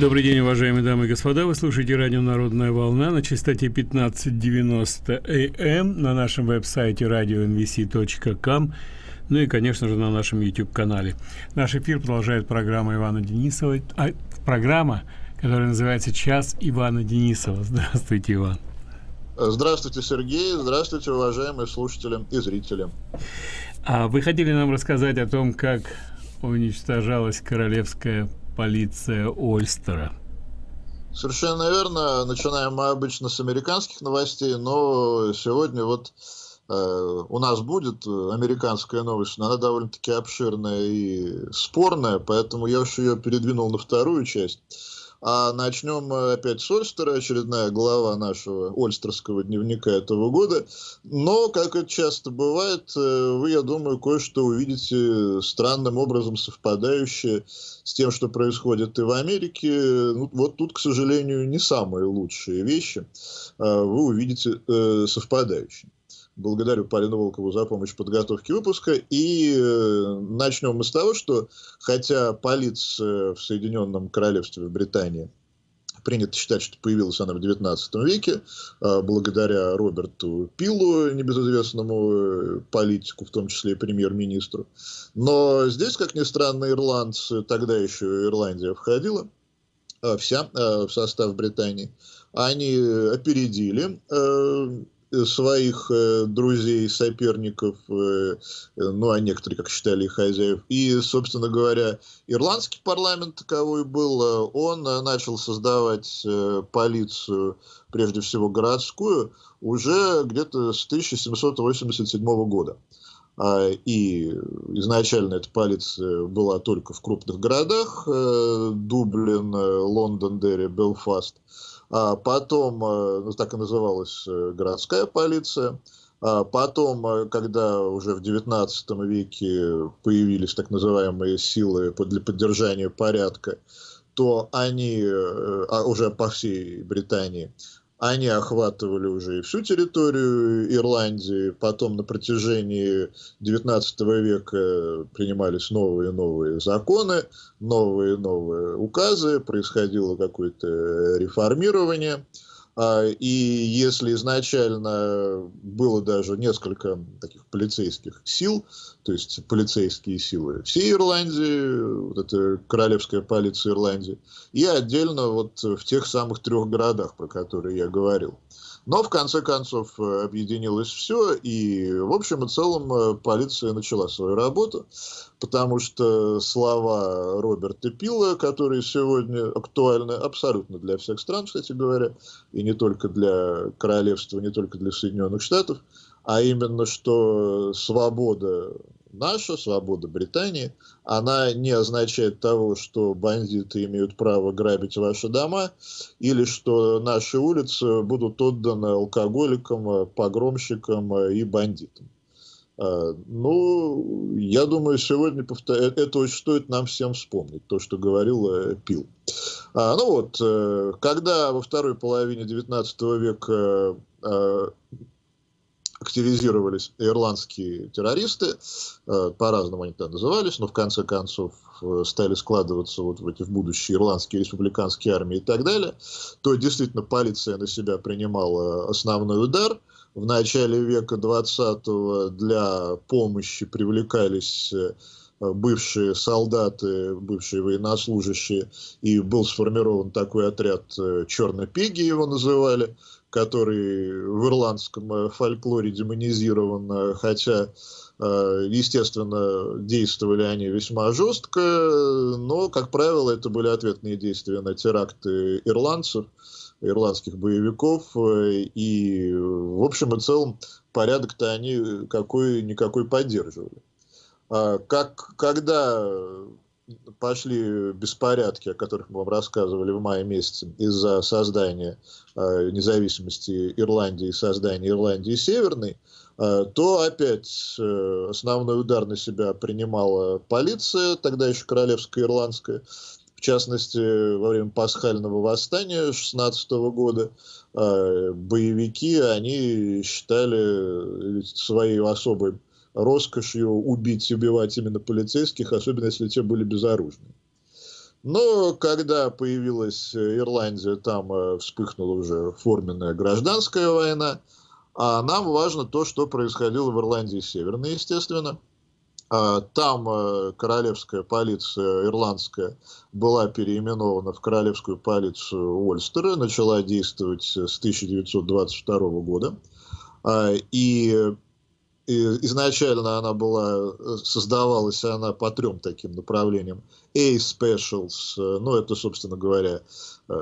Добрый день, уважаемые дамы и господа. Вы слушаете радио «Народная волна» на частоте 1590 АМ, на нашем веб-сайте radio.nvc.com, ну и, конечно же, на нашем YouTube-канале. Наш эфир продолжает программа Ивана Денисова, программа, которая называется «Час Ивана Денисова». Здравствуйте, Иван. Здравствуйте, Сергей. Здравствуйте, уважаемые слушатели и зрители. Вы хотели нам рассказать о том, как уничтожалась королевская полиция Ольстера. Совершенно верно. Начинаем мы обычно с американских новостей, но сегодня вот у нас будет американская новость, но она довольно-таки обширная и спорная, поэтому я уж ее передвинул на вторую часть. А начнем опять с Ольстера, очередная глава нашего ольстерского дневника этого года. Но, как это часто бывает, вы, я думаю, кое-что увидите странным образом совпадающее с тем, что происходит и в Америке. Вот тут, к сожалению, не самые лучшие вещи вы увидите совпадающие. Благодарю Полину Волкову за помощь в подготовке выпуска. И начнем мы с того, что хотя полиция в Соединенном Королевстве, в Британии, принято считать, что появилась она в 19 веке, благодаря Роберту Пилу, небезызвестному политику, в том числе и премьер-министру. Но здесь, как ни странно, ирландцы, тогда еще Ирландия входила вся в состав Британии, они опередили своих друзей, соперников, ну, а некоторые, как считали, хозяев. И, собственно говоря, ирландский парламент таковой был. Он начал создавать полицию, прежде всего городскую, уже где-то с 1787 года. И изначально эта полиция была только в крупных городах: Дублин, Лондондерри, Белфаст. Потом, ну, так и называлась городская полиция. Потом, когда уже в 19 веке появились так называемые силы для поддержания порядка, то они уже по всей Британии, они охватывали уже и всю территорию Ирландии. Потом на протяжении 19 века принимались новые и новые законы, новые и новые указы, происходило какое-то реформирование. И если изначально было даже несколько таких полицейских сил, то есть полицейские силы всей Ирландии, вот это королевская полиция Ирландии, и отдельно вот в тех самых трех городах, про которые я говорил. Но в конце концов объединилось все, и в общем и целом полиция начала свою работу, потому что слова Роберта Пила, которые сегодня актуальны абсолютно для всех стран, кстати говоря, и не только для королевства, не только для Соединенных Штатов, а именно, что свобода наша, свобода Британии, она не означает того, что бандиты имеют право грабить ваши дома, или что наши улицы будут отданы алкоголикам, погромщикам и бандитам. Ну, я думаю, сегодня это стоит нам всем вспомнить, то, что говорил Пил. Ну вот, когда во второй половине 19 века активизировались ирландские террористы, по-разному они там назывались, но в конце концов стали складываться вот в эти в будущие ирландские республиканские армии и так далее, то действительно полиция на себя принимала основной удар. В начале века 20-го для помощи привлекались бывшие солдаты, бывшие военнослужащие, и был сформирован такой отряд «Черной пиги», его называли, который в ирландском фольклоре демонизирован, хотя, естественно, действовали они весьма жестко, но, как правило, это были ответные действия на теракты ирландцев, ирландских боевиков, и, в общем и целом, порядок-то они какой-никакой поддерживали. Когда пошли беспорядки, о которых мы вам рассказывали в мае месяце, из-за создания независимости Ирландии и создания Ирландии Северной, то опять основной удар на себя принимала полиция, тогда еще королевская ирландская, в частности, во время пасхального восстания 16-го года. Боевики, они считали своей особой роскошью убить и убивать именно полицейских, особенно если те были безоружны. Но когда появилась Ирландия, там вспыхнула уже форменная гражданская война. А нам важно то, что происходило в Ирландии Северной, естественно. Там королевская полиция ирландская была переименована в королевскую полицию Ольстера, начала действовать с 1922 года. И изначально она была, создавалась она по трем таким направлениям. A-Specials, ну это, собственно говоря,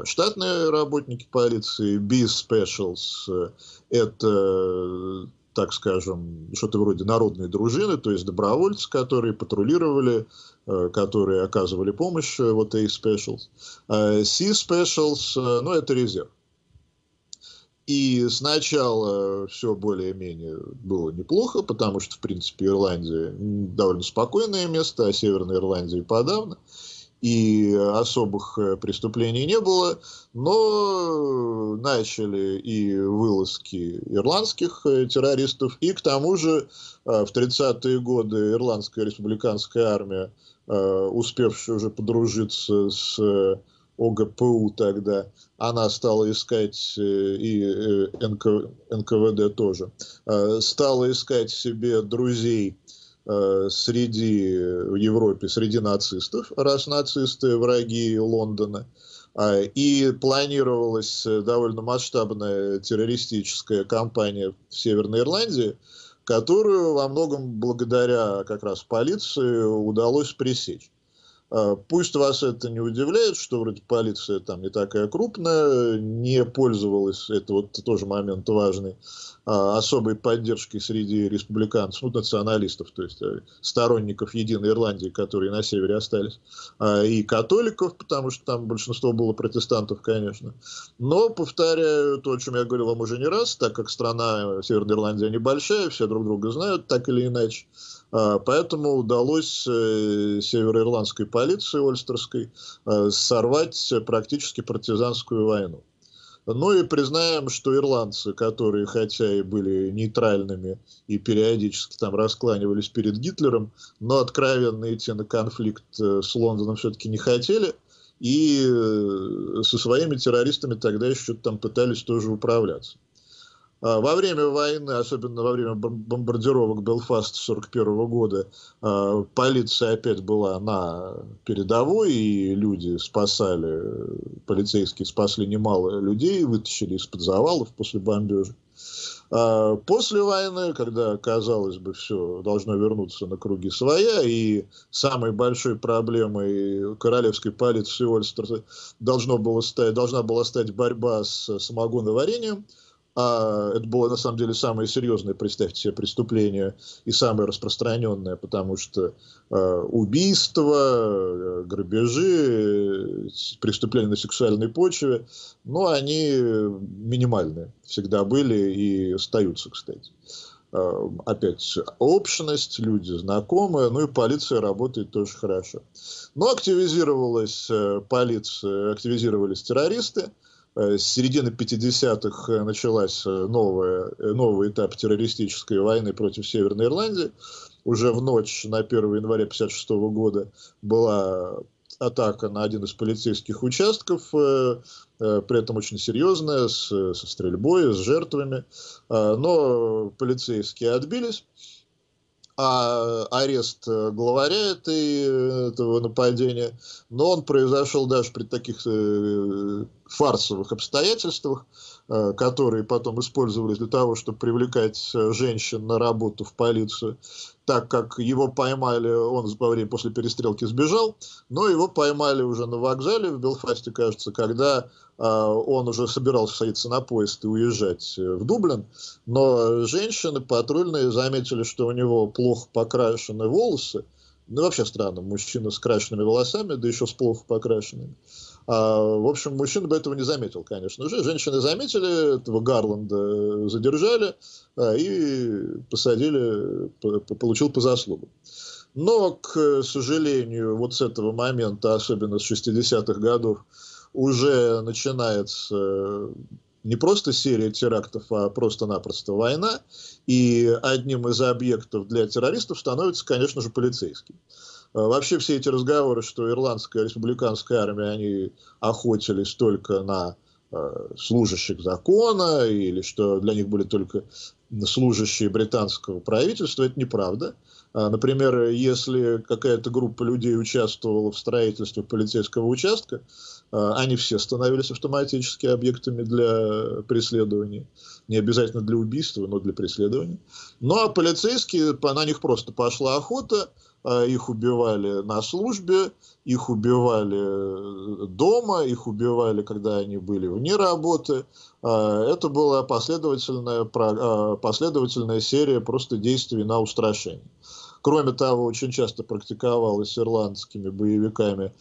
штатные работники полиции. B-Specials, это, так скажем, что-то вроде народной дружины, то есть добровольцы, которые патрулировали, которые оказывали помощь, вот A-Specials. C-specials, ну это резерв. И сначала все более-менее было неплохо, потому что, в принципе, Ирландия довольно спокойное место, а Северной Ирландии подавно. И особых преступлений не было, но начали и вылазки ирландских террористов. И к тому же в 30-е годы ирландская республиканская армия, успевшая уже подружиться с ОГПУ тогда, она стала искать, и НКВД тоже, стала искать себе друзей среди, в Европе, среди нацистов, раз нацисты враги Лондона. И планировалась довольно масштабная террористическая кампания в Северной Ирландии, которую во многом благодаря как раз полиции удалось пресечь. Пусть вас это не удивляет, что вроде полиция там не такая крупная, не пользовалась, это вот тоже момент важный, особой поддержки среди республиканцев, ну, националистов, то есть сторонников Единой Ирландии, которые на севере остались, и католиков, потому что там большинство было протестантов, конечно. Но, повторяю, то, о чем я говорил вам уже не раз, так как страна Северной Ирландии небольшая, все друг друга знают, так или иначе. Поэтому удалось североирландской полиции ольстерской сорвать практически партизанскую войну. Ну и признаем, что ирландцы, которые хотя и были нейтральными и периодически там раскланивались перед Гитлером, но откровенно идти на конфликт с Лондоном все-таки не хотели. И со своими террористами тогда еще там пытались тоже управляться. Во время войны, особенно во время бомбардировок Белфаста 1941 года, полиция опять была на передовой, и люди спасали, полицейские спасли немало людей, вытащили из-под завалов после бомбежек. После войны, когда, казалось бы, все должно вернуться на круги своя, и самой большой проблемой королевской полиции Ольстера должна была стать борьба с самогоноварением. Это было, на самом деле, самое серьезное, представьте себе, преступление и самое распространенное, потому что убийства, грабежи, преступления на сексуальной почве, ну, они минимальные всегда были и остаются, кстати. Опять общность, люди знакомые, ну и полиция работает тоже хорошо. Но активизировалась полиция, активизировались террористы. С середины 50-х началась новый этап террористической войны против Северной Ирландии. Уже в ночь на 1 января 1956 года была атака на один из полицейских участков, при этом очень серьезная, со стрельбой, с жертвами. Но полицейские отбились. А арест главаря этого нападения, но он произошел даже при таких фарсовых обстоятельствах, которые потом использовались для того, чтобы привлекать женщин на работу в полицию, так как его поймали, он во время после перестрелки сбежал, но его поймали уже на вокзале в Белфасте, кажется, когда он уже собирался садиться на поезд и уезжать в Дублин, но женщины патрульные заметили, что у него плохо покрашены волосы, ну вообще странно, мужчина с крашенными волосами, да еще с плохо покрашенными. В общем, мужчина бы этого не заметил, конечно же. Женщины заметили, этого Гарланда задержали и посадили, получил по заслугам. Но, к сожалению, вот с этого момента, особенно с 60-х годов, уже начинается не просто серия терактов, а просто-напросто война. И одним из объектов для террористов становится, конечно же, полицейский. Вообще все эти разговоры, что ирландская республиканская армия, они охотились только на служащих закона, или что для них были только служащие британского правительства, это неправда. Например, если какая-то группа людей участвовала в строительстве полицейского участка, они все становились автоматически объектами для преследования. Не обязательно для убийства, но для преследования. Ну, а полицейские, на них просто пошла охота. Их убивали на службе, их убивали дома, их убивали, когда они были вне работы. Это была последовательная серия просто действий на устрашение. Кроме того, очень часто практиковалась ирландскими боевиками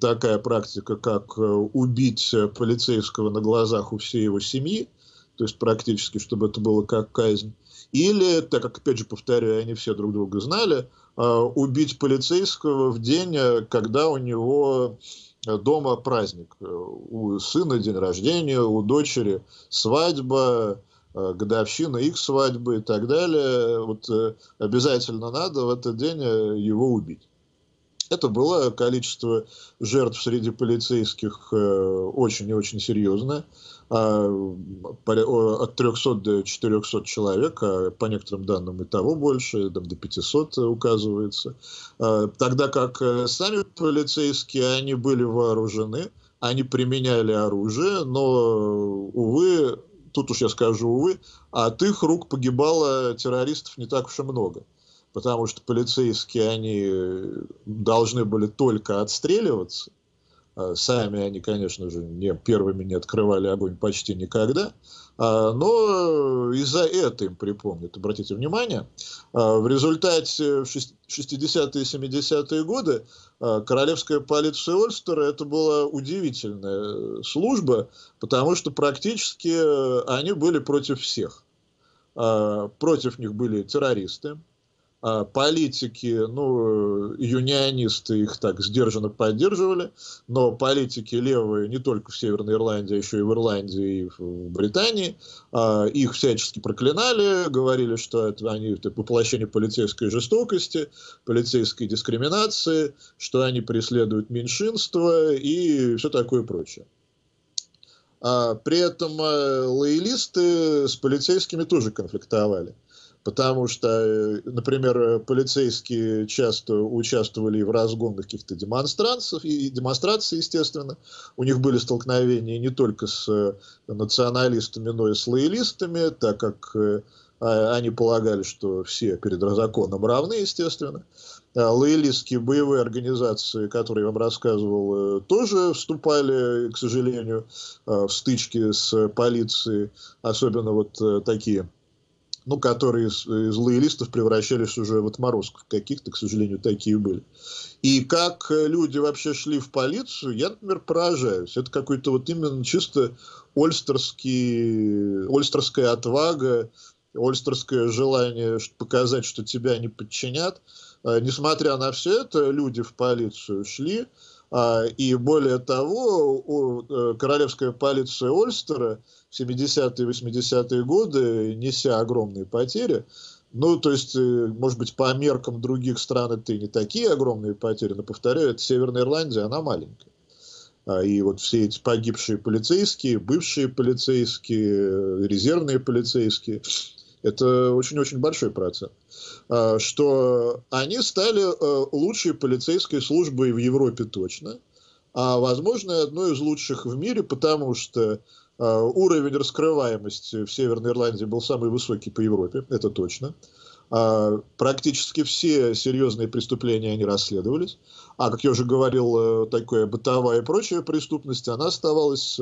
такая практика, как убить полицейского на глазах у всей его семьи, то есть практически, чтобы это было как казнь. Или, так как, опять же, повторяю, они все друг друга знали, убить полицейского в день, когда у него дома праздник. У сына день рождения, у дочери свадьба, годовщина их свадьбы и так далее. Вот обязательно надо в этот день его убить. Это было количество жертв среди полицейских очень и очень серьезное. От 300 до 400 человек, а по некоторым данным и того больше, там до 500 указывается. Тогда как сами полицейские, они были вооружены, они применяли оружие, но, увы, тут уж я скажу увы, от их рук погибало террористов не так уж и много. Потому что полицейские, они должны были только отстреливаться. Сами они, конечно же, первыми не открывали огонь почти никогда. Но и за это им припомнят. Обратите внимание, в результате в 60-е и 70-е годы Королевская полиция Ольстера — это была удивительная служба, потому что практически они были против всех. Против них были террористы. Политики, ну, юнионисты их так сдержанно поддерживали, но политики левые не только в Северной Ирландии, а еще и в Ирландии, и в Британии, их всячески проклинали, говорили, что это воплощение полицейской жестокости, полицейской дискриминации, что они преследуют меньшинства и все такое прочее. При этом лоялисты с полицейскими тоже конфликтовали. Потому что, например, полицейские часто участвовали в разгонах каких-то демонстраций, естественно. У них были столкновения не только с националистами, но и с лоялистами, так как они полагали, что все перед законом равны, естественно. Лоялистские боевые организации, которые я вам рассказывал, тоже вступали, к сожалению, в стычки с полицией, особенно вот такие... Ну, которые из лоялистов превращались уже в отморозков каких-то, к сожалению, такие были. И как люди вообще шли в полицию, я, например, поражаюсь. Это какой-то вот именно чисто ольстерская отвага, ольстерское желание показать, что тебя не подчинят. Несмотря на все это, люди в полицию шли. И более того, Королевская полиция Ольстера в 70-е и 80-е годы, неся огромные потери, ну, то есть, может быть, по меркам других стран это и не такие огромные потери, но, повторяю, это Северная Ирландия, она маленькая. И вот все эти погибшие полицейские, бывшие полицейские, резервные полицейские, это очень-очень большой процент. Что они стали лучшей полицейской службой в Европе точно, а, возможно, одной из лучших в мире, потому что уровень раскрываемости в Северной Ирландии был самый высокий по Европе, это точно. Практически все серьезные преступления, они расследовались. А, как я уже говорил, такая бытовая и прочая преступность, она оставалась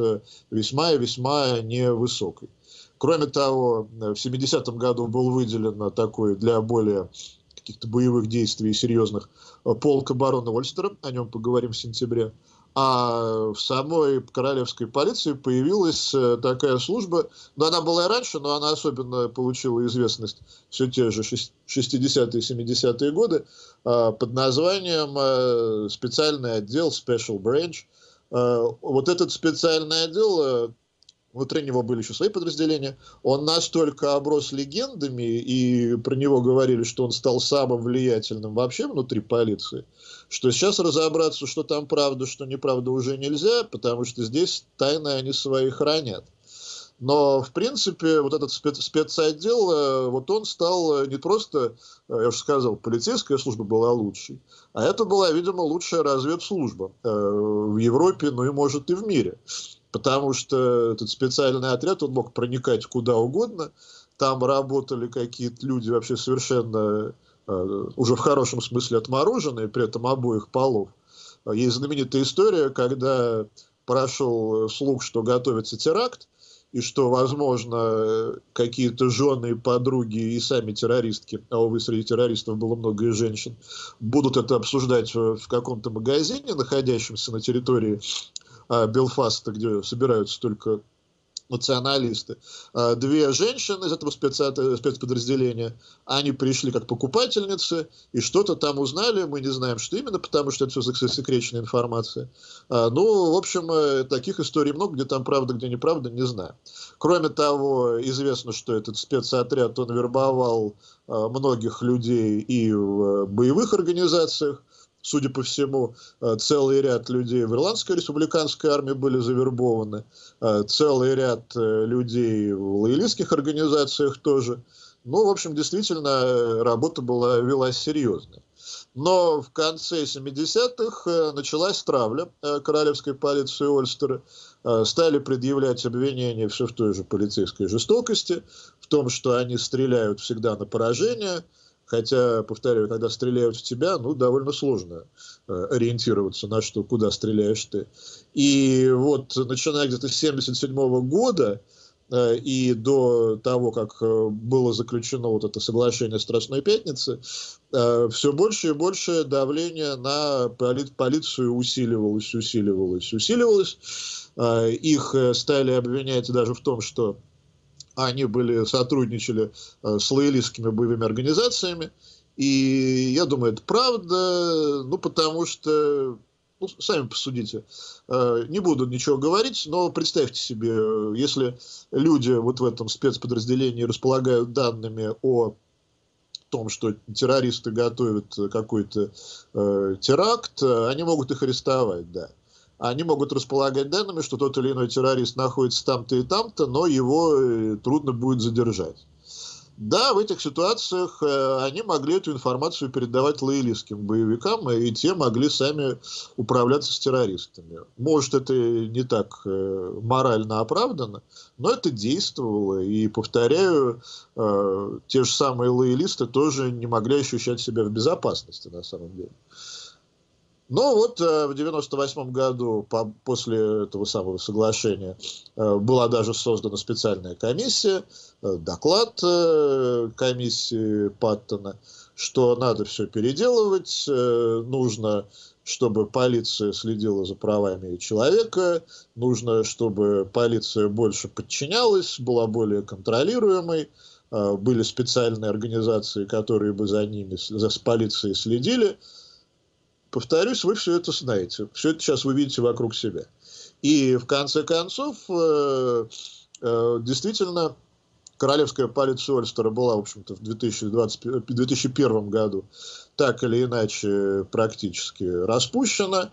весьма и весьма невысокой. Кроме того, в 70-м году был выделен такой для более каких-то боевых действий серьезных полк обороны Ольстера, о нем поговорим в сентябре. А в самой Королевской полиции появилась такая служба, но она была и раньше, но она особенно получила известность все те же 60-е и 70-е годы под названием специальный отдел Special Branch. Вот этот специальный отдел внутри него были еще свои подразделения, он настолько оброс легендами, и про него говорили, что он стал самым влиятельным вообще внутри полиции, что сейчас разобраться, что там правда, что неправда, уже нельзя, потому что здесь тайны они свои хранят. Но, в принципе, вот этот спецотдел, вот он стал не просто, я уже сказал, полицейская служба была лучшей, а это была, видимо, лучшая разведслужба в Европе, ну и, может, и в мире. Потому что этот специальный отряд, он мог проникать куда угодно. Там работали какие-то люди вообще совершенно, уже в хорошем смысле, отмороженные, при этом обоих полов. Есть знаменитая история, когда прошел слух, что готовится теракт, и что, возможно, какие-то жены и подруги, и сами террористки, а увы, среди террористов было много и женщин, будут это обсуждать в каком-то магазине, находящемся на территории Белфаста, где собираются только националисты. Две женщины из этого спецподразделения, они пришли как покупательницы и что-то там узнали, мы не знаем, что именно, потому что это все засекреченная информация. Ну, в общем, таких историй много, где там правда, где неправда, не знаю. Кроме того, известно, что этот спецотряд, он вербовал многих людей и в боевых организациях. Судя по всему, целый ряд людей в Ирландской республиканской армии были завербованы, целый ряд людей в лоялистских организациях тоже. Ну, в общем, действительно, работа была, велась серьезная. Но в конце 70-х началась травля королевской полиции Ольстера. Стали предъявлять обвинения все в той же полицейской жестокости, в том, что они стреляют всегда на поражение. Хотя, повторяю, когда стреляют в тебя, ну, довольно сложно ориентироваться, на что, куда стреляешь ты. И вот, начиная где-то с 1977 года и до того, как было заключено вот это соглашение Страстной Пятницы, все больше и больше давление на полицию усиливалось. Их стали обвинять даже в том, что они сотрудничали с лоялистскими боевыми организациями, и я думаю, это правда, ну, потому что, ну, сами посудите, не буду ничего говорить, но представьте себе, если люди вот в этом спецподразделении располагают данными о том, что террористы готовят какой-то теракт, они могут их арестовать, да. Они могут располагать данными, что тот или иной террорист находится там-то и там-то, но его трудно будет задержать. Да, в этих ситуациях они могли эту информацию передавать лоялистским боевикам, и те могли сами управляться с террористами. Может, это не так морально оправдано, но это действовало. И, повторяю, те же самые лоялисты тоже не могли ощущать себя в безопасности на самом деле. Но вот в 1998 году, после этого самого соглашения, была даже создана специальная комиссия, доклад комиссии Паттона, что надо все переделывать, нужно, чтобы полиция следила за правами человека, нужно, чтобы полиция больше подчинялась, была более контролируемой, были специальные организации, которые бы за ними, за полицией следили. Повторюсь, вы все это знаете. Все это сейчас вы видите вокруг себя. И в конце концов, действительно, королевская полиция Ольстера была, в общем-то, в 2001 году так или иначе практически распущена.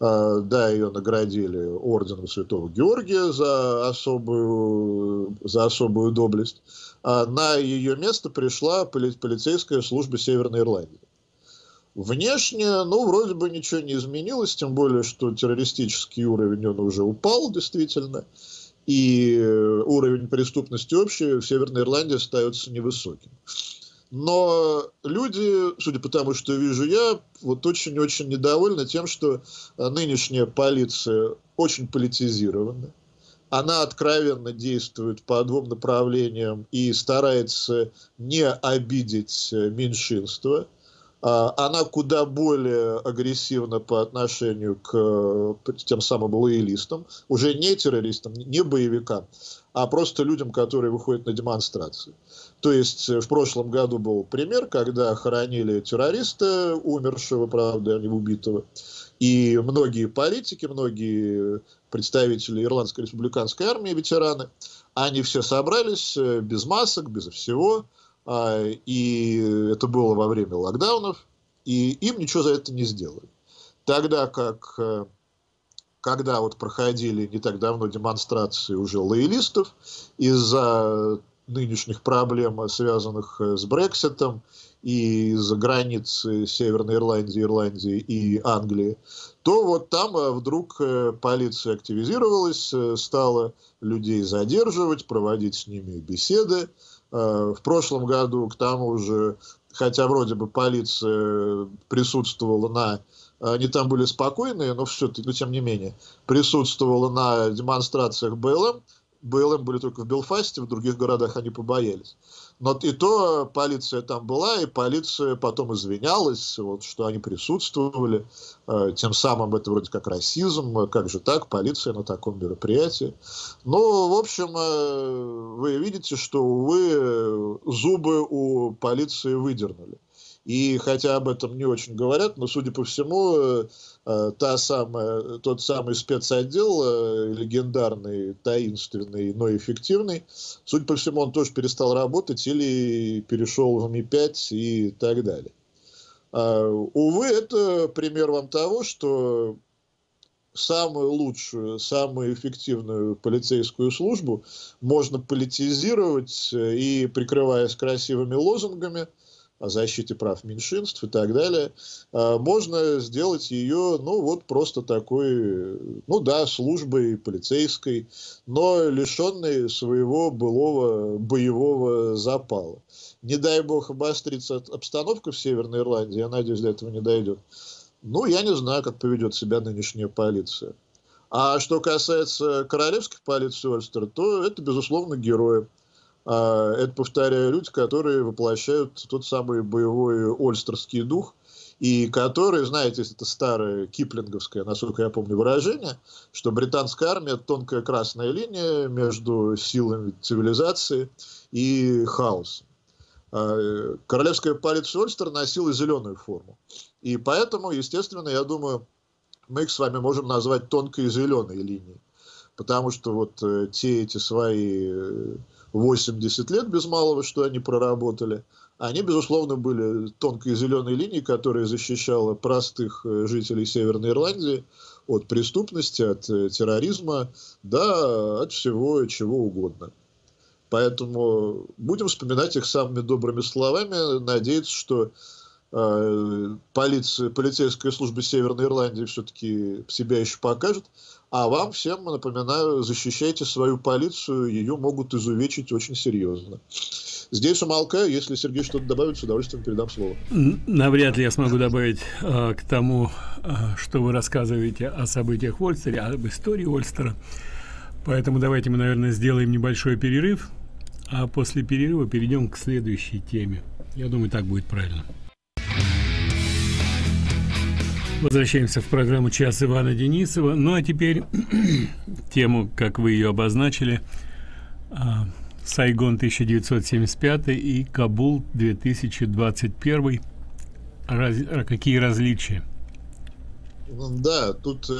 Да, ее наградили орденом Святого Георгия за особую доблесть. А на ее место пришла полицейская служба Северной Ирландии. Внешне, ну, вроде бы ничего не изменилось, тем более, что террористический уровень, он уже упал, действительно, и уровень преступности общий в Северной Ирландии остается невысоким. Но люди, судя по тому, что вижу я, вот очень-очень недовольны тем, что нынешняя полиция очень политизирована. Она откровенно действует по двум направлениям и старается не обидеть меньшинство. Она куда более агрессивна по отношению к тем самым лоялистам, уже не террористам, не боевикам, а просто людям, которые выходят на демонстрации. То есть в прошлом году был пример, когда хоронили террориста, умершего, правда, не убитого, и многие политики, многие представители Ирландской республиканской армии, ветераны. Они все собрались без масок, безо всего. И это было во время локдаунов. И им ничего за это не сделали. Тогда как, когда вот проходили не так давно демонстрации уже лоялистов из-за нынешних проблем, связанных с Брекситом, и из-за границ Северной Ирландии, Ирландии и Англии, то вот там вдруг полиция активизировалась, стала людей задерживать, проводить с ними беседы. В прошлом году к тому же, хотя вроде бы полиция присутствовала на... Они там были спокойные, но все-таки, но тем не менее, присутствовала на демонстрациях БЛМ. БЛМ были только в Белфасте, в других городах они побоялись. Но и то полиция там была, и полиция потом извинялась, вот, что они присутствовали. Тем самым это вроде как расизм. Как же так, полиция на таком мероприятии? Ну, в общем, вы видите, что, увы, зубы у полиции выдернули. И хотя об этом не очень говорят, но, судя по всему, тот самый спецотдел, легендарный, таинственный, но эффективный, судя по всему, он тоже перестал работать или перешел в МИ-5 и так далее. Увы, это пример вам того, что самую лучшую, самую эффективную полицейскую службу можно политизировать и, прикрываясь красивыми лозунгами о защите прав меньшинств и так далее, можно сделать ее, ну, вот просто такой, ну, да, службой полицейской, но лишенной своего былого боевого запала. Не дай бог обострится обстановка в Северной Ирландии, я надеюсь, до этого не дойдет. Ну, я не знаю, как поведет себя нынешняя полиция. А что касается королевских полиций Ольстера, то это, безусловно, герои. Это, повторяю, люди, которые воплощают тот самый боевой ольстерский дух, и которые, знаете, это старое киплинговское, насколько я помню, выражение, что британская армия – тонкая красная линия между силами цивилизации и хаосом. Королевская полиция Ольстера носила зеленую форму. И поэтому, естественно, я думаю, мы их с вами можем назвать тонкой зеленой линией. Потому что вот эти свои 80 лет без малого, что они проработали, они, безусловно, были тонкой зеленой линией, которая защищала простых жителей Северной Ирландии от преступности, от терроризма, да, от всего чего угодно. Поэтому будем вспоминать их самыми добрыми словами, надеяться, что полицейская служба Северной Ирландии все-таки себя еще покажет. А вам всем, напоминаю, защищайте свою полицию, ее могут изувечить очень серьезно. Здесь умолкаю, если Сергей что-то добавит, с удовольствием передам слово. Навряд ли я смогу добавить к тому, что вы рассказываете о событиях в Ольстере, об истории Ольстера. Поэтому давайте мы, наверное, сделаем небольшой перерыв, а после перерыва перейдем к следующей теме. Я думаю, так будет правильно. Возвращаемся в программу «Час Ивана Денисова». Ну а теперь тему, как вы ее обозначили, Сайгон 1975 и Кабул 2021. Какие различия? Да, тут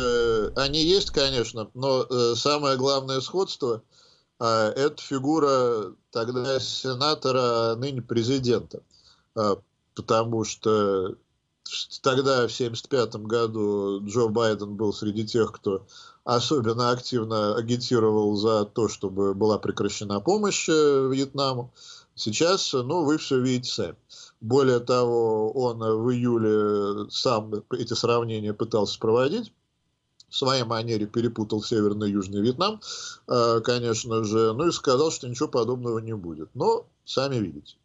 они есть, конечно, но самое главное сходство – это фигура тогда сенатора, ныне президента, потому что тогда, в 1975 году, Джо Байден был среди тех, кто особенно активно агитировал за то, чтобы была прекращена помощь Вьетнаму. Сейчас, ну, вы все видите сами. Более того, он в июле сам эти сравнения пытался проводить. В своей манере перепутал Северный и Южный Вьетнам, конечно же, ну и сказал, что ничего подобного не будет. Но сами видите.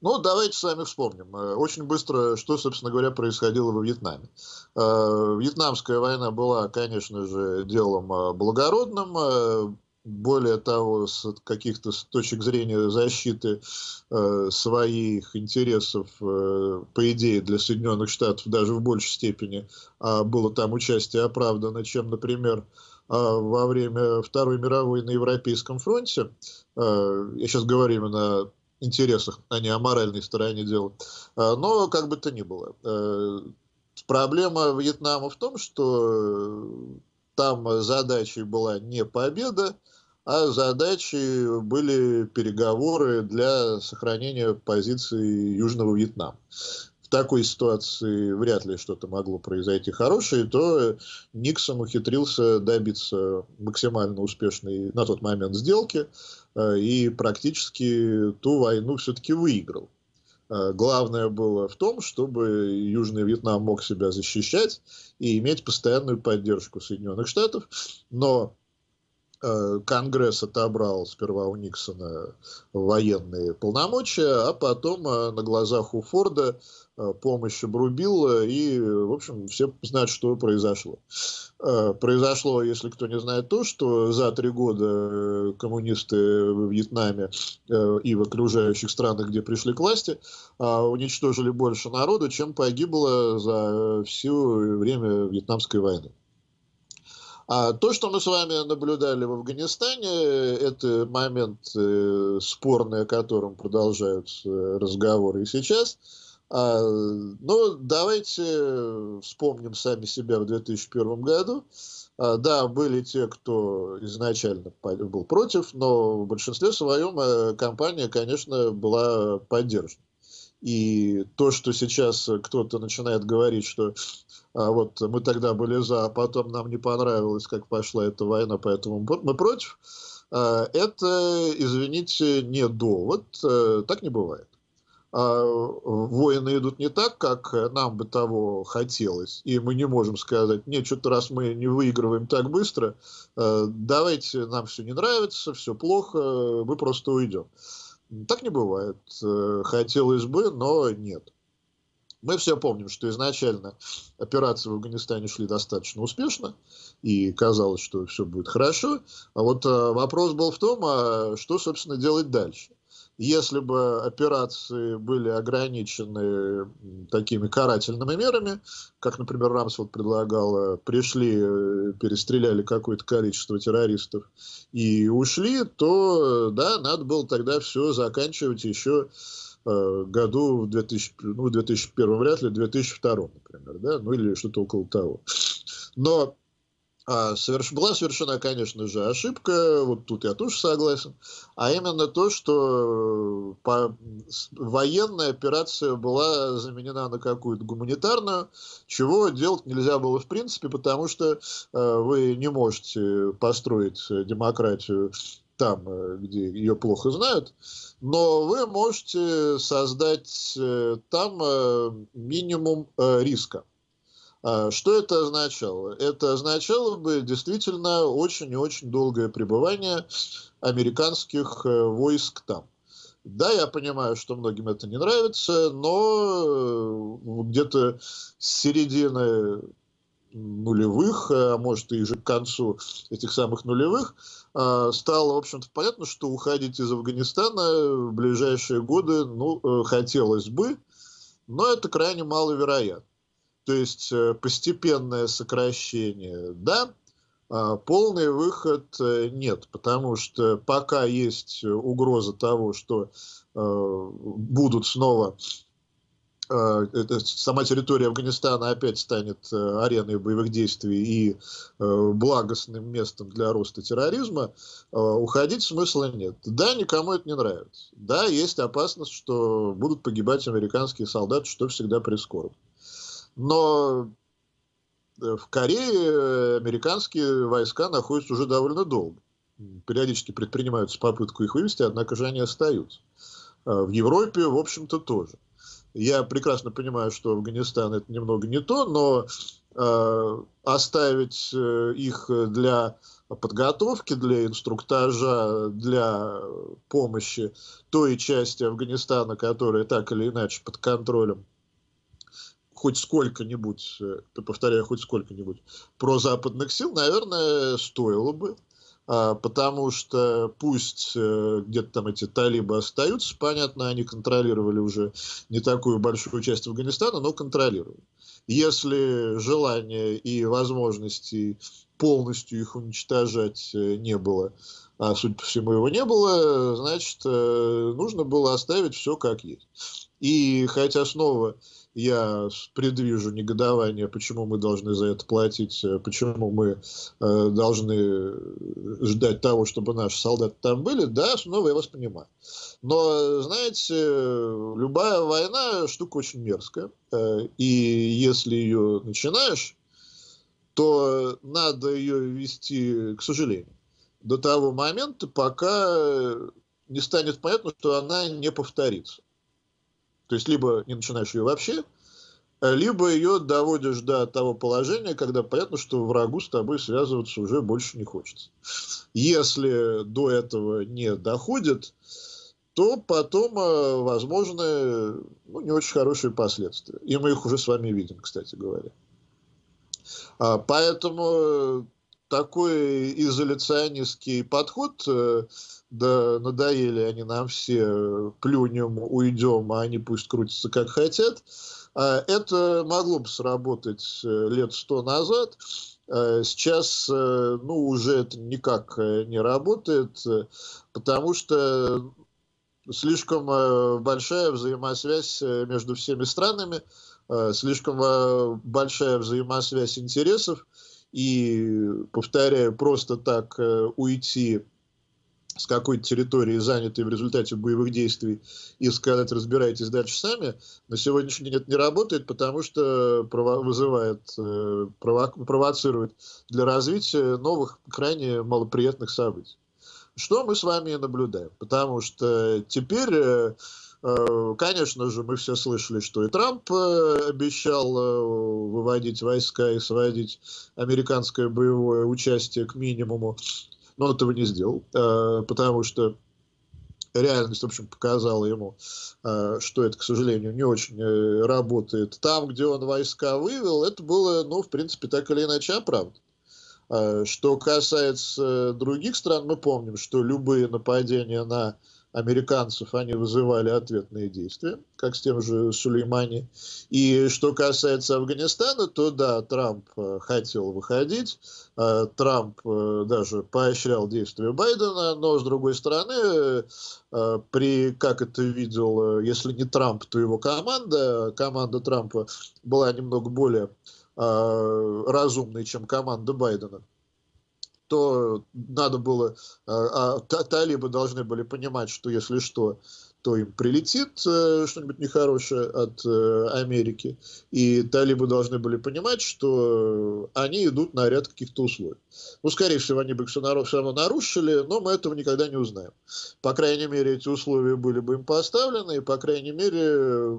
Ну, давайте с вами вспомним очень быстро, что, собственно говоря, происходило во Вьетнаме. Вьетнамская война была, конечно же, делом благородным. Более того, с каких-то точек зрения защиты своих интересов, по идее, для Соединенных Штатов даже в большей степени было там участие оправдано, чем, например, во время Второй мировой на Европейском фронте. Я сейчас говорю именно о интересах, а не о моральной стороне дела. Но как бы то ни было. Проблема Вьетнама в том, что Там задачей была не победа, а задачей были переговоры для сохранения позиции Южного Вьетнама. В такой ситуации вряд ли что-то могло произойти хорошее, то Никсон ухитрился добиться максимально успешной на тот момент сделки и практически ту войну все-таки выиграл. Главное было в том, чтобы Южный Вьетнам мог себя защищать и иметь постоянную поддержку Соединенных Штатов. Но Конгресс отобрал сперва у Никсона военные полномочия, а потом на глазах у Форда помощь обрубил. И, в общем, все знают, что произошло. Произошло, если кто не знает, то, что за 3 года коммунисты в Вьетнаме и в окружающих странах, где пришли к власти, уничтожили больше народа, чем погибло за все время Вьетнамской войны. А то, что мы с вами наблюдали в Афганистане, это момент спорный, о котором продолжаются разговоры и сейчас. Но давайте вспомним сами себя в 2001 году. Да, были те, кто изначально был против, но в большинстве своем кампания, конечно, была поддержана. И то, что сейчас кто-то начинает говорить, что вот мы тогда были за, а потом нам не понравилось, как пошла эта война, поэтому мы против, это, извините, не довод, так не бывает. Войны идут не так, как нам бы того хотелось, и мы не можем сказать: нет, что-то раз мы не выигрываем так быстро, давайте, нам все не нравится, все плохо, мы просто уйдем. Так не бывает. Хотелось бы, но нет. Мы все помним, что изначально операции в Афганистане шли достаточно успешно, и казалось, что все будет хорошо. А вот вопрос был в том, а что, собственно, делать дальше. Если бы операции были ограничены такими карательными мерами, как, например, Рамсфелд предлагал, пришли, перестреляли какое-то количество террористов и ушли, то, да, надо было тогда все заканчивать еще году в 2001, вряд ли, 2002, например, да, ну или что-то около того. Но была совершена, конечно же, ошибка, вот тут я тоже согласен, а именно то, что военная операция была заменена на какую-то гуманитарную, чего делать нельзя было в принципе, потому что вы не можете построить демократию там, где ее плохо знают, но вы можете создать там минимум риска. Что это означало? Это означало бы действительно очень и очень долгое пребывание американских войск там. Да, я понимаю, что многим это не нравится, но где-то с середины нулевых, а может и же к концу этих самых нулевых, стало, в общем-то, понятно, что уходить из Афганистана в ближайшие годы, ну, хотелось бы, но это крайне маловероятно. То есть постепенное сокращение, да, полный выход нет, потому что пока есть угроза того, что будут снова, сама территория Афганистана опять станет ареной боевых действий и благостным местом для роста терроризма, уходить смысла нет. Да, никому это не нравится. Да, есть опасность, что будут погибать американские солдаты, что всегда прискорбно. Но в Корее американские войска находятся уже довольно долго. Периодически предпринимаются попытки их вывести, однако же они остаются. В Европе, в общем-то, тоже. Я прекрасно понимаю, что Афганистан – это немного не то, но оставить их для подготовки, для инструктажа, для помощи той части Афганистана, которая так или иначе под контролем хоть сколько-нибудь, повторяю, хоть сколько-нибудь прозападных сил, наверное, стоило бы, потому что пусть где-то там эти талибы остаются, понятно, они контролировали уже не такую большую часть Афганистана, но контролировали. Если желания и возможностей полностью их уничтожать не было, а, судя по всему, его не было, значит, нужно было оставить все как есть. И хотя снова я предвижу негодование, почему мы должны за это платить, почему мы должны ждать того, чтобы наши солдаты там были, да, снова я вас понимаю. Но, знаете, любая война штука очень мерзкая, и если ее начинаешь, то надо ее вести, к сожалению, до того момента, пока не станет понятно, что она не повторится. То есть, либо не начинаешь ее вообще, либо ее доводишь до того положения, когда понятно, что врагу с тобой связываться уже больше не хочется. Если до этого не доходит, то потом возможны, ну, не очень хорошие последствия. И мы их уже с вами видим, кстати говоря. Поэтому такой изоляционистский подход, да надоели они нам все, плюнем, уйдем, а они пусть крутятся как хотят, это могло бы сработать лет 100 назад. Сейчас, ну, уже это никак не работает, потому что слишком большая взаимосвязь между всеми странами, слишком большая взаимосвязь интересов, и, повторяю, просто так уйти с какой-то территории, занятой в результате боевых действий, и сказать, разбирайтесь дальше сами, на сегодняшний день это не работает, потому что провоцирует для развития новых, крайне малоприятных событий. Что мы с вами наблюдаем? Потому что теперь, конечно же, мы все слышали, что и Трамп обещал выводить войска и сводить американское боевое участие к минимуму. Но он этого не сделал, потому что реальность, в общем, показала ему, что это, к сожалению, не очень работает. Там, где он войска вывел, это было, ну, в принципе, так или иначе оправдано. Что касается других стран, мы помним, что любые нападения на американцев, они вызывали ответные действия, как с тем же Сулеймани. И что касается Афганистана, то да, Трамп хотел выходить, Трамп даже поощрял действия Байдена, но с другой стороны, как это видел, если не Трамп, то его команда Трампа была немного более разумной, чем команда Байдена, то надо было, талибы должны были понимать, что если что, то им прилетит что-нибудь нехорошее от Америки, и талибы должны были понимать, что они идут на ряд каких-то условий. Ну, скорее всего, они бы их все равно нарушили, но мы этого никогда не узнаем. По крайней мере, эти условия были бы им поставлены, и, по крайней мере,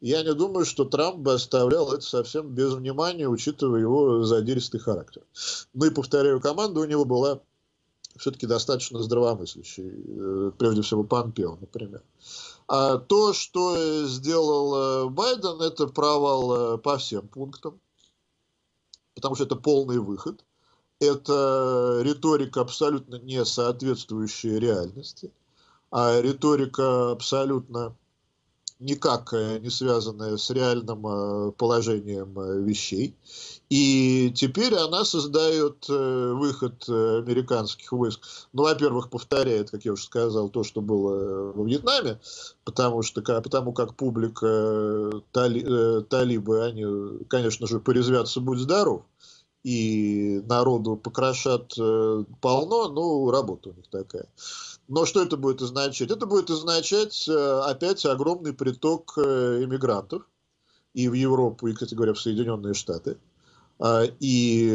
я не думаю, что Трамп бы оставлял это совсем без внимания, учитывая его задиристый характер. Ну и, повторяю, команда у него была все-таки достаточно здравомыслящей, прежде всего Помпео, например. А то, что сделал Байден, это провал по всем пунктам, потому что это полный выход. Это риторика, абсолютно не соответствующая реальности, а риторика абсолютно никак не связанная с реальным положением вещей. И теперь она создает выход американских войск. Ну, во-первых, повторяет, как я уже сказал, то, что было во Вьетнаме, потому как публика, талибы, они, конечно же, порезвятся, будь здоров. И народу покрошат полно, ну, работа у них такая. Но что это будет означать? Это будет означать опять огромный приток иммигрантов и в Европу, и, кстати говоря, в Соединенные Штаты. И,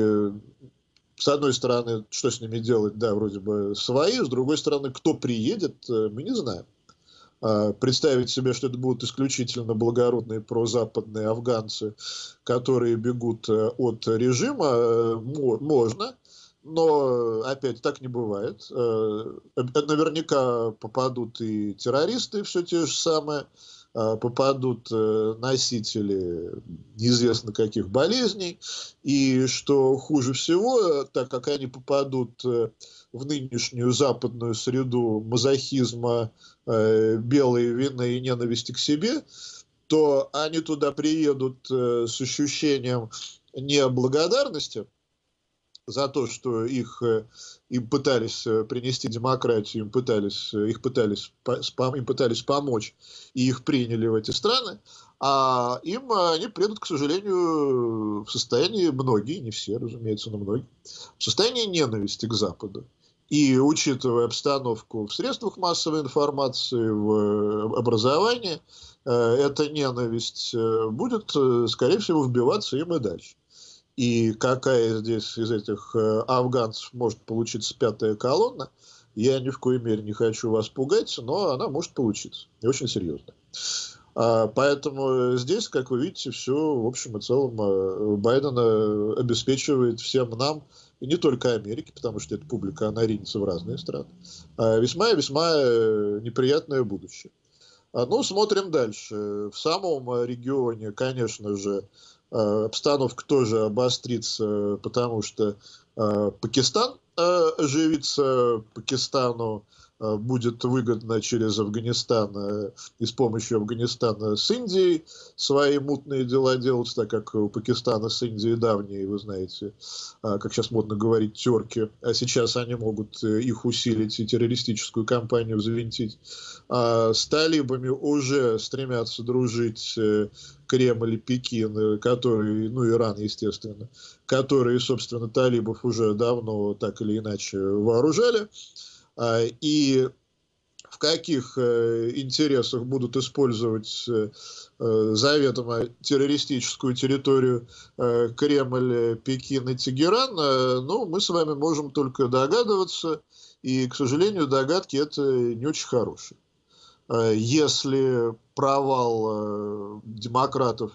с одной стороны, что с ними делать? Да, вроде бы свои, с другой стороны, кто приедет, мы не знаем. Представить себе, что это будут исключительно благородные прозападные афганцы, которые бегут от режима, можно, но опять так не бывает. Наверняка попадут и террористы, все те же самые, попадут носители неизвестно каких болезней, и что хуже всего, так как они попадут в нынешнюю западную среду мазохизма, белой вины и ненависти к себе, то они туда приедут с ощущением неблагодарности, за то, что им пытались принести демократию, им пытались помочь, и их приняли в эти страны, а им они придут, к сожалению, в состоянии, многие, не все, разумеется, но многие, в состоянии ненависти к Западу. И учитывая обстановку в средствах массовой информации, в образовании, эта ненависть будет, скорее всего, вбиваться им и дальше. И какая здесь из этих афганцев может получиться пятая колонна, я ни в коей мере не хочу вас пугать, но она может получиться. И очень серьезно. Поэтому здесь, как вы видите, все, в общем и целом, Байден обеспечивает всем нам, и не только Америке, потому что эта публика, она ринется в разные страны, весьма и весьма неприятное будущее. Ну, смотрим дальше. В самом регионе, конечно же, обстановка тоже обострится, потому что Пакистан оживится, Пакистану будет выгодно через Афганистан и с помощью Афганистана с Индией свои мутные дела делать, так как у Пакистана с Индией давние, вы знаете, как сейчас модно говорить, терки, а сейчас они могут их усилить и террористическую кампанию взвинтить. С талибами уже стремятся дружить Кремль и Пекин, которые, ну, Иран, естественно, которые, собственно, талибов уже давно так или иначе вооружали. И в каких интересах будут использовать заведомо террористическую территорию Кремль, Пекин и Тегеран, ну, мы с вами можем только догадываться. И, к сожалению, догадки это не очень хорошие. Если провал демократов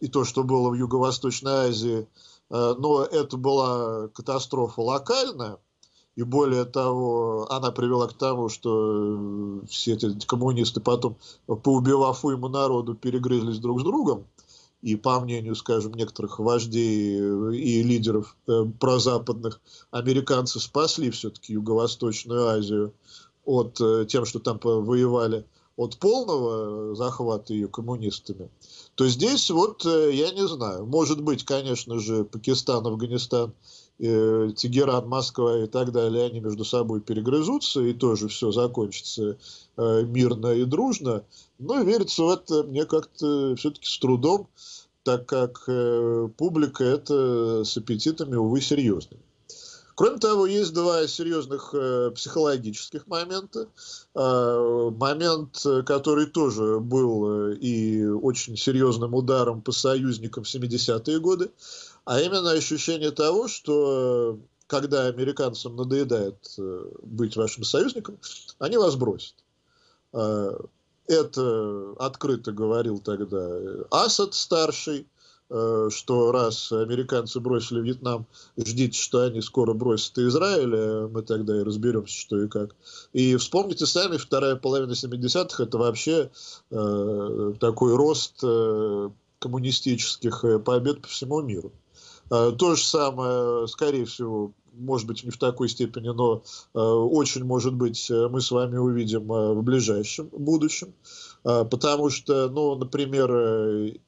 и то, что было в Юго-Восточной Азии, но это была катастрофа локальная, и более того, она привела к тому, что все эти коммунисты потом, поубивав уйму народу, перегрызлись друг с другом. И по мнению, скажем, некоторых вождей и лидеров прозападных, американцы спасли все-таки Юго-Восточную Азию от тем, что там воевали, от полного захвата ее коммунистами, то здесь вот я не знаю. Может быть, конечно же, Пакистан, Афганистан, Тегеран, Москва и так далее, они между собой перегрызутся, и тоже все закончится мирно и дружно. Но верится в это мне как-то все-таки с трудом, так как публика это с аппетитами, увы, серьезная. Кроме того, есть два серьезных психологических момента. Момент, который тоже был и очень серьезным ударом по союзникам в 70-е годы. А именно ощущение того, что когда американцам надоедает быть вашим союзником, они вас бросят. Это открыто говорил тогда Асад старший, что раз американцы бросили Вьетнам, ждите, что они скоро бросят Израиль, мы тогда и разберемся, что и как. И вспомните сами, вторая половина 70-х это вообще такой рост коммунистических побед по всему миру. То же самое, скорее всего, может быть, не в такой степени, но очень, может быть, мы с вами увидим в ближайшем будущем. Потому что, ну, например,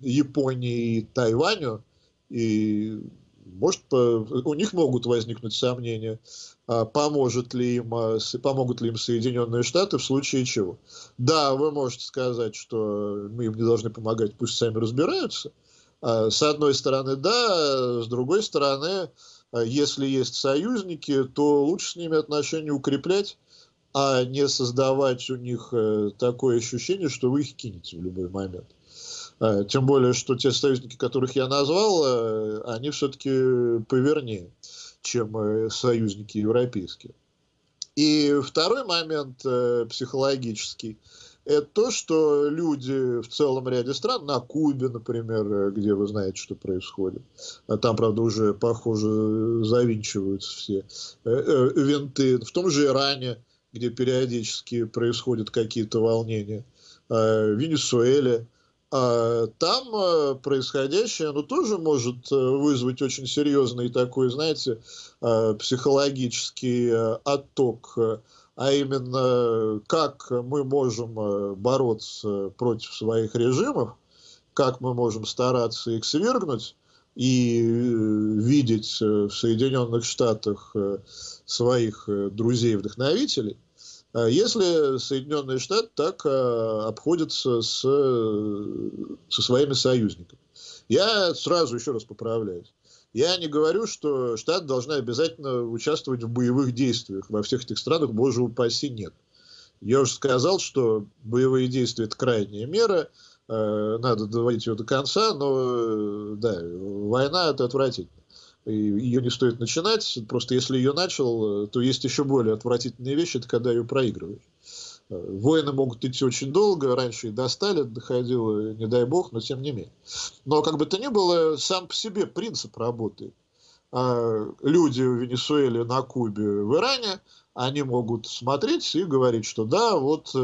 Японии и Тайваню, и, может, у них могут возникнуть сомнения, помогут ли им Соединенные Штаты в случае чего. Да, вы можете сказать, что мы им не должны помогать, пусть сами разбираются. С одной стороны, да, с другой стороны, если есть союзники, то лучше с ними отношения укреплять, а не создавать у них такое ощущение, что вы их кинете в любой момент. Тем более, что те союзники, которых я назвал, они все-таки повернее, чем союзники европейские. И второй момент психологический. Это то, что люди в целом ряде стран, на Кубе, например, где вы знаете, что происходит, там, правда, уже, похоже, завинчиваются все винты. В том же Иране, где периодически происходят какие-то волнения, в Венесуэле, там происходящее, ну, тоже может вызвать очень серьезный такой, знаете, психологический отток. А именно, как мы можем бороться против своих режимов, как мы можем стараться их свергнуть, и видеть в Соединенных Штатах своих друзей-вдохновителей, если Соединенные Штаты так обходятся со своими союзниками. Я сразу еще раз поправляюсь. Я не говорю, что Штаты должны обязательно участвовать в боевых действиях во всех этих странах, боже упаси, нет. Я уже сказал, что боевые действия – это крайняя мера, надо доводить ее до конца, но да, война – это отвратительно. Ее не стоит начинать, просто если ее начал, то есть еще более отвратительные вещи – это когда ее проигрываешь. Войны могут идти очень долго, раньше и до Сталина доходило, не дай бог, но тем не менее. Но как бы то ни было, сам по себе принцип работает. Люди в Венесуэле, на Кубе, в Иране, они могут смотреть и говорить, что да, вот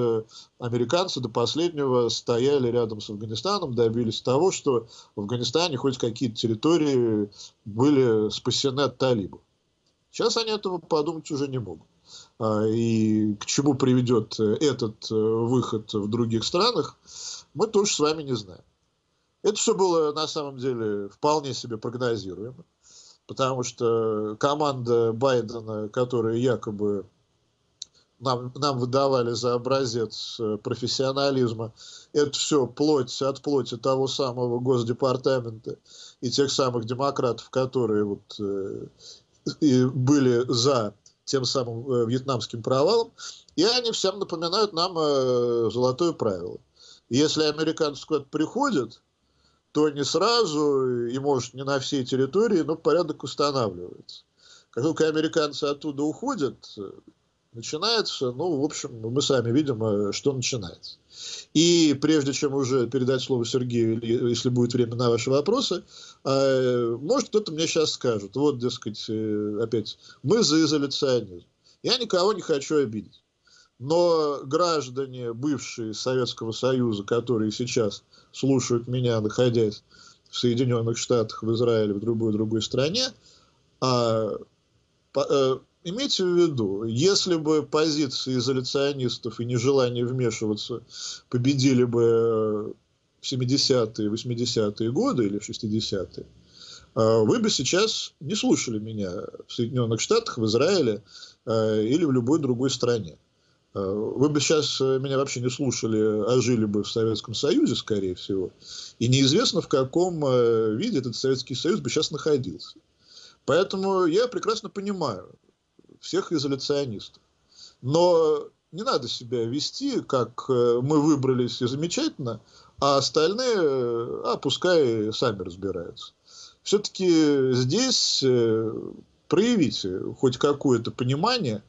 американцы до последнего стояли рядом с Афганистаном, добились того, что в Афганистане хоть какие-то территории были спасены от талибов. Сейчас они этого подумать уже не могут. И к чему приведет этот выход в других странах, мы тоже с вами не знаем. Это все было на самом деле вполне себе прогнозируемо. Потому что команда Байдена, которую якобы нам выдавали за образец профессионализма, это все плоть от плоти того самого Госдепартамента и тех самых демократов, которые вот, были за тем самым вьетнамским провалом. И они всем напоминают нам золотое правило. Если американцы куда-то приходят, то не сразу, и, может, не на всей территории, но порядок устанавливается. Как только американцы оттуда уходят, начинается, ну, в общем, мы сами видим, что начинается. И прежде чем уже передать слово Сергею, если будет время на ваши вопросы, может, кто-то мне сейчас скажет, вот, дескать, опять, мы за изоляционизм. Я никого не хочу обидеть. Но граждане, бывшие Советского Союза, которые сейчас слушают меня, находясь в Соединенных Штатах, в Израиле, в другой стране, имейте в виду, если бы позиции изоляционистов и нежелание вмешиваться победили бы в 70-е, 80-е годы или в 60-е, вы бы сейчас не слушали меня в Соединенных Штатах, в Израиле или в любой другой стране. Вы бы сейчас меня вообще не слушали, а жили бы в Советском Союзе, скорее всего. И неизвестно, в каком виде этот Советский Союз бы сейчас находился. Поэтому я прекрасно понимаю всех изоляционистов. Но не надо себя вести, как мы выбрались и замечательно, а остальные, пускай сами разбираются. Все-таки здесь проявите хоть какое-то понимание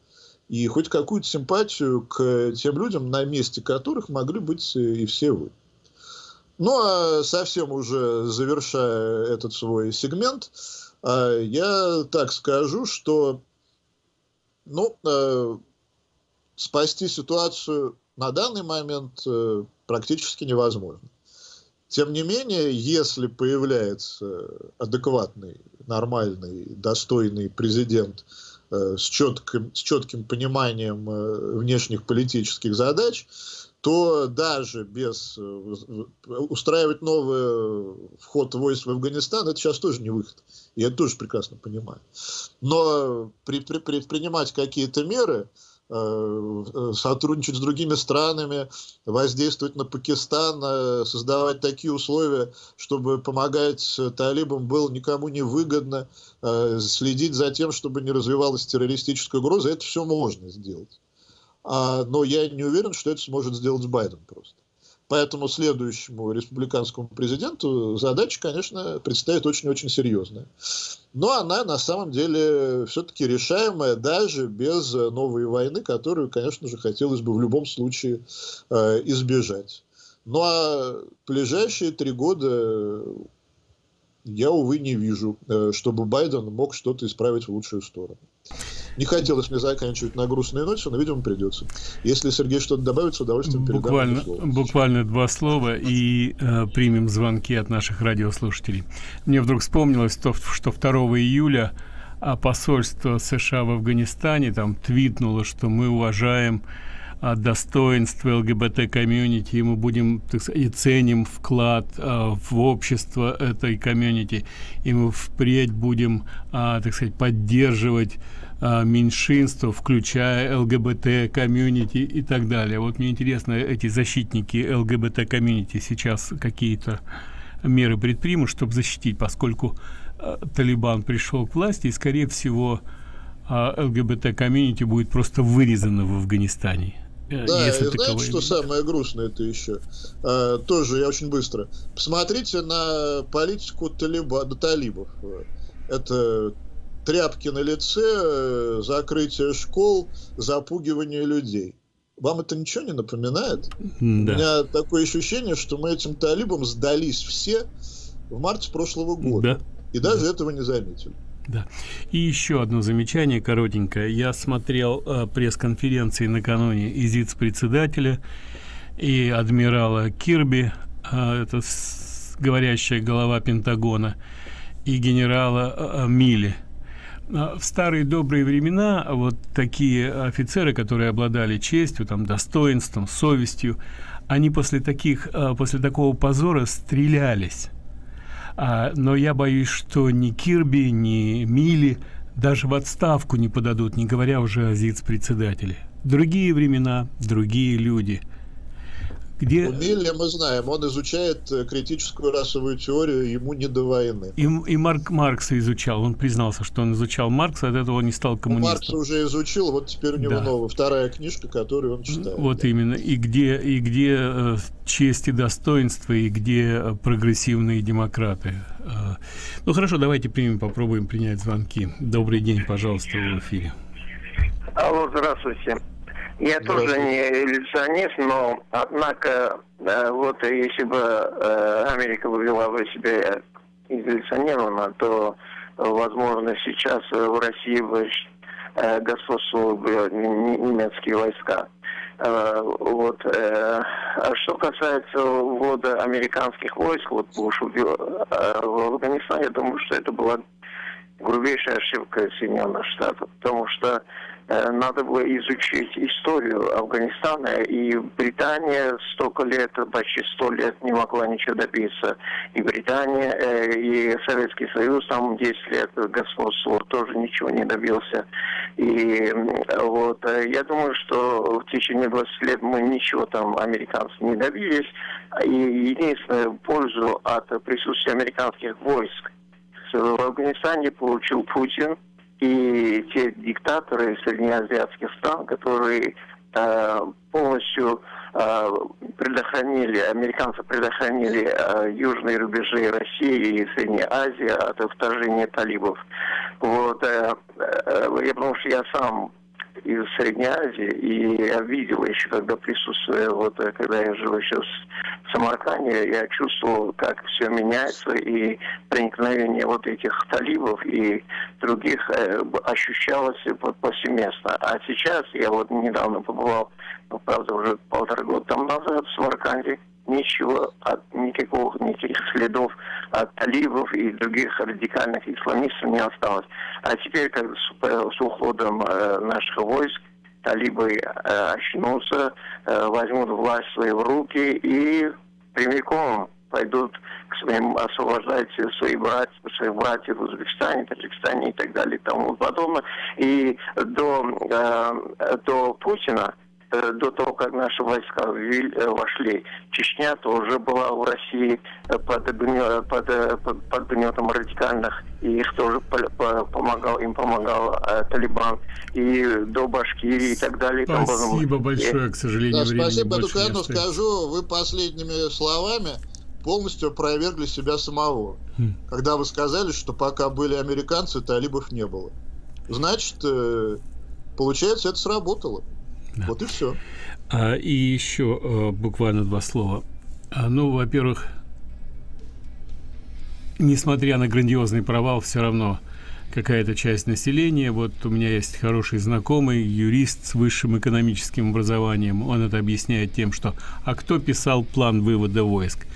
и хоть какую-то симпатию к тем людям, на месте которых могли быть и все вы. Ну, а совсем уже завершая этот свой сегмент, я так скажу, что спасти ситуацию на данный момент практически невозможно. Тем не менее, если появляется адекватный, нормальный, достойный президент, с четким пониманием внешних политических задач, то даже без устраивать новый вход войск в Афганистан, это сейчас тоже не выход. Я это тоже прекрасно понимаю. Но предпринимать какие-то меры, сотрудничать с другими странами, воздействовать на Пакистан, создавать такие условия, чтобы помогать талибам было никому не выгодно, следить за тем, чтобы не развивалась террористическая угроза, это все можно сделать. Но я не уверен, что это сможет сделать Байден просто. Поэтому следующему республиканскому президенту задача, конечно, предстоит очень-очень серьезная. Но она на самом деле все-таки решаемая даже без новой войны, которую, конечно же, хотелось бы в любом случае избежать. Ну а ближайшие 3 года я, увы, не вижу, чтобы Байден мог что-то исправить в лучшую сторону. Не хотелось мне заканчивать на грустной ноте, но, видимо, придется. Если Сергей что-то добавит, с удовольствием передам. Буквально 2 слова и примем звонки от наших радиослушателей. Мне вдруг вспомнилось то, что 2 июля посольство США в Афганистане там твитнуло, что мы уважаем достоинство ЛГБТ-комьюнити, и мы будем, так сказать, и ценим вклад в общество этой комьюнити, и мы впредь будем, так сказать, поддерживать меньшинство, включая ЛГБТ-комьюнити и так далее. Вот мне интересно, эти защитники ЛГБТ-комьюнити сейчас какие-то меры предпримут, чтобы защитить, поскольку Талибан пришел к власти, и, скорее всего, ЛГБТ-комьюнити будет просто вырезано в Афганистане. Да, если и знаете, что самое грустное это еще? Тоже я очень быстро. Посмотрите на политику талибов. Это тряпки на лице, закрытие школ, запугивание людей. Вам это ничего не напоминает? Да. У меня такое ощущение, что мы этим талибам сдались все в марте прошлого года. Да. И даже этого не заметили. Да. И еще одно замечание коротенькое. Я смотрел пресс-конференции накануне вице-председателя и адмирала Кирби, это говорящая голова Пентагона, и генерала Милли. В старые добрые времена вот такие офицеры, которые обладали честью, там, достоинством, совестью, они после такого позора стрелялись. Но я боюсь, что ни Кирби, ни Милли даже в отставку не подадут, не говоря уже о вице-председателе. Другие времена, другие люди. Где... Милли, мы знаем, он изучает критическую расовую теорию, ему не до войны. И Маркса изучал, он признался, что он изучал Маркса, от этого он не стал коммунистом. Маркса уже изучил, вот теперь у него новая, вторая книжка, которую он читает. Вот именно, и где честь и достоинство, и где прогрессивные демократы. Ну хорошо, давайте попробуем принять звонки. Добрый день, пожалуйста, в эфире. Алло, здравствуйте. Я тоже не революционист, но, однако, вот если бы Америка вывела бы себя изоляционированно, то, возможно, сейчас в России бы господствовали бы немецкие войска. Вот. Что касается ввода американских войск, вот Буш убил в Афганистане, я думаю, что это была грубейшая ошибка Соединенных Штатов, потому что надо было изучить историю Афганистана, и Британия столько лет, почти 100 лет не могла ничего добиться. И Британия, и Советский Союз, там 10 лет господства тоже ничего не добился. И вот, я думаю, что в течение 20 лет мы ничего там американцев не добились. И единственную пользу от присутствия американских войск в Афганистане получил Путин и те диктаторы среднеазиатских стран, которые полностью американцы предохранили южные рубежи России и Средней Азии от вторжения талибов. Вот, потому что я сам из Средней Азии, и я видел еще, когда присутствовал, вот, когда я жил еще в Самарканде, я чувствовал, как все меняется, и проникновение вот этих талибов и других ощущалось повсеместно. А сейчас, я вот недавно побывал, правда, уже 1,5 года там назад в Самарканде, никаких следов от талибов и других радикальных исламистов не осталось. А теперь, как с уходом наших войск, талибы очнутся, возьмут власть в свои руки и прямиком пойдут к своим, освобождать своих братьев в Узбекистане, Таджикистане и так далее и тому подобное. И до Путина, до того, как наши войска вошли, Чечня тоже была в России под гнетом радикальных, и их тоже помогал Талибан, и до Башкирии и так далее. Спасибо большое, к сожалению, времени больше не остается. Спасибо, только одно скажу, вы последними словами полностью опровергли себя самого, когда вы сказали, что пока были американцы, талибов не было. Значит, получается, это сработало. Да. Вот и все. И еще буквально 2 слова. Ну, во-первых, несмотря на грандиозный провал, все равно какая-то часть населения, вот у меня есть хороший знакомый, юрист с высшим экономическим образованием, он это объясняет тем, что «а кто писал план вывода войск?»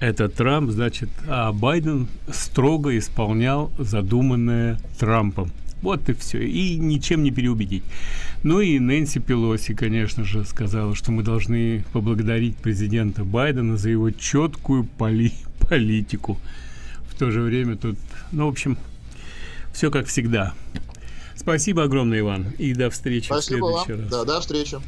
Это Трамп, значит, а Байден строго исполнял задуманное Трампом. Вот и все. И ничем не переубедить. Ну и Нэнси Пелоси, конечно же, сказала, что мы должны поблагодарить президента Байдена за его четкую политику. В то же время тут, ну, в общем, все как всегда. Спасибо огромное, Иван. И до встречи в следующий раз. Да, до встречи.